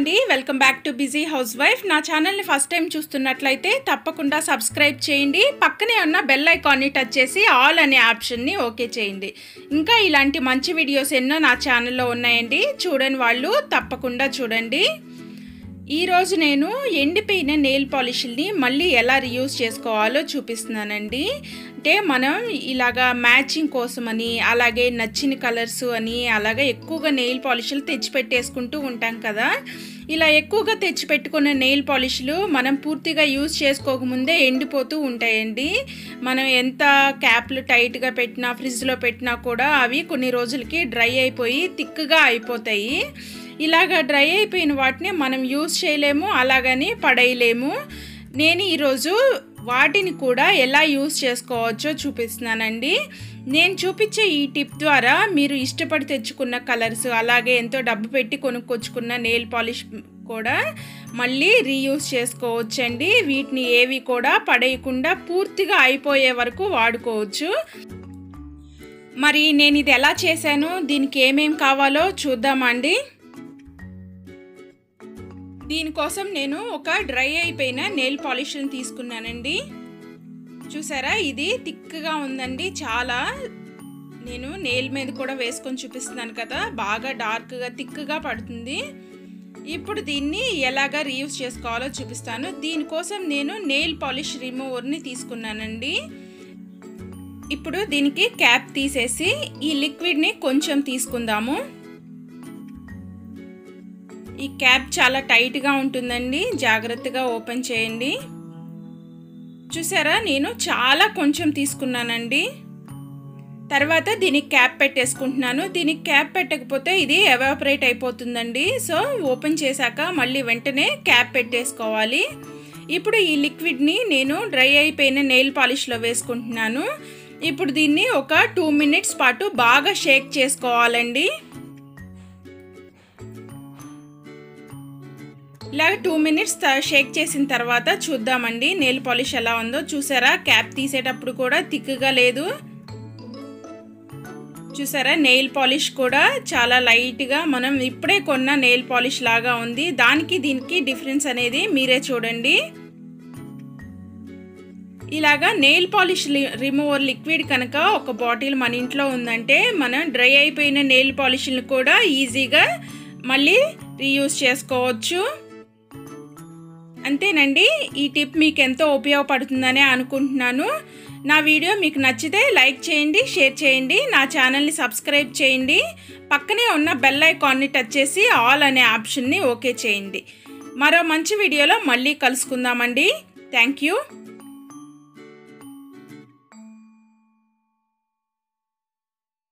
అండి welcome back to busy house wife నా channel ని ఫస్ట్ టైం చూస్తున్నట్లయితే తప్పకుండా సబ్స్క్రైబ్ చేయండి పక్కనే ఉన్న బెల్ ఐకాన్ ని టచ్ చేసి ఆల్ అనే ఆప్షన్ ని ఓకే చేయండి ఇంకా ఇలాంటి మంచి వీడియోస్ ఎన్నో నా ఛానల్ లో ఉన్నాయండి చూడని వాళ్ళు తప్పకుండా చూడండి ఈ రోజు నేను ఎండిపోయిన నెయిల్ పాలిష్ ని మళ్ళీ ఎలా రీయూస్ చేసుకోవాలో చూపిస్తున్నానండి అంటే మనం ఇలాగా మ్యాచింగ్ కోసమని అలాగే నచ్చిన కలర్స్ అని అలాగే ఎక్కువగా నెయిల్ పాలిష్లు తెచ్చి పెట్టేసుకుంటూ ఉంటాం కదా ఇలా ఎక్కువగా తెచ్చి పెట్టుకున్న నెయిల్ పాలిష్లు మనం పూర్తిగా యూజ్ చేసుకోకముందే ఎండిపోతూ ఉంటాయండి మనం ఎంత క్యాప్లు టైట్గా పెట్టినా ఫ్రిడ్జ్లో పెట్టినా కూడా అవి కొన్ని రోజులకి డ్రై అయిపోయి థిక్గా అయిపోతాయి ఇలాగా డ్రై అయిపోయిన వాటిని మనం యూజ్ చేయలేము అలాగని పడేయలేము నేను ఈరోజు వాటిని కూడా ఎలా యూజ్ చేసుకోవచ్చో చూపిస్తున్నానండి నేను చూపించే ఈ టిప్ ద్వారా మీరు ఇష్టపడి తెచ్చుకున్న కలర్స్ అలాగే ఎంతో డబ్బు పెట్టి కొనుక్కొచ్చుకున్న నెయిల్ పాలిష్ కూడా మళ్ళీ రీయూజ్ చేసుకోవచ్చండి వీటిని ఏవి కూడా పడేయకుండా పూర్తిగా అయిపోయే వరకు వాడుకోవచ్చు మరి నేను ఇది ఎలా చేశాను దీనికి ఏమేం కావాలో చూద్దామండి దీనికోసం నేను ఒక డ్రై అయిపోయిన నెయిల్ పాలిష్ని తీసుకున్నానండి చూసారా ఇది థిక్గా ఉందండి చాలా నేను నెయిల్ మీద కూడా వేసుకొని చూపిస్తున్నాను కదా బాగా డార్క్గా థిక్గా పడుతుంది ఇప్పుడు దీన్ని ఎలాగా రీయూజ్ చేసుకోవాలో చూపిస్తాను దీనికోసం నేను నెయిల్ పాలిష్ రిమూవర్ని తీసుకున్నానండి ఇప్పుడు దీనికి క్యాప్ తీసేసి ఈ లిక్విడ్ని కొంచెం తీసుకుందాము ఈ క్యాప్ చాలా టైట్గా ఉంటుందండి జాగ్రత్తగా ఓపెన్ చేయండి చూసారా నేను చాలా కొంచెం తీసుకున్నానండి తర్వాత దీనికి క్యాప్ పెట్టేసుకుంటున్నాను దీనికి క్యాప్ పెట్టకపోతే ఇది ఎవాపరేట్ అయిపోతుందండి సో ఓపెన్ చేశాక మళ్ళీ వెంటనే క్యాప్ పెట్టేసుకోవాలి ఇప్పుడు ఈ లిక్విడ్ని నేను డ్రై అయిపోయిన నెయిల్ పాలిష్లో వేసుకుంటున్నాను ఇప్పుడు దీన్ని ఒక 2 minutes పాటు బాగా షేక్ చేసుకోవాలండి ఇలా 2 minutes షేక్ చేసిన తర్వాత చూద్దామండి నెయిల్ పాలిష్ ఎలా ఉందో చూసారా క్యాప్ తీసేటప్పుడు కూడా థిక్గా లేదు చూసారా నెయిల్ పాలిష్ కూడా చాలా లైట్గా మనం ఇప్పుడే కొన్న నెయిల్ పాలిష్ లాగా ఉంది దానికి దీనికి డిఫరెన్స్ అనేది మీరే చూడండి ఇలాగా నెయిల్ పాలిష్ రిమూవర్ లిక్విడ్ కనుక ఒక బాటిల్ మన ఇంట్లో ఉందంటే మనం డ్రై అయిపోయిన నెయిల్ పాలిష్ని కూడా ఈజీగా మళ్ళీ రీయూజ్ చేసుకోవచ్చు అంతేనండి ఈ టిప్ మీకు ఎంతో ఉపయోగపడుతుందనే అనుకుంటున్నాను నా వీడియో మీకు నచ్చితే లైక్ చేయండి షేర్ చేయండి నా ఛానల్ని సబ్స్క్రైబ్ చేయండి పక్కనే ఉన్న బెల్ ఐకాన్ని టచ్ చేసి ఆల్ అనే ఆప్షన్ని ఓకే చేయండి మరో మంచి వీడియోలో మళ్ళీ కలుసుకుందామండి థ్యాంక్ యూ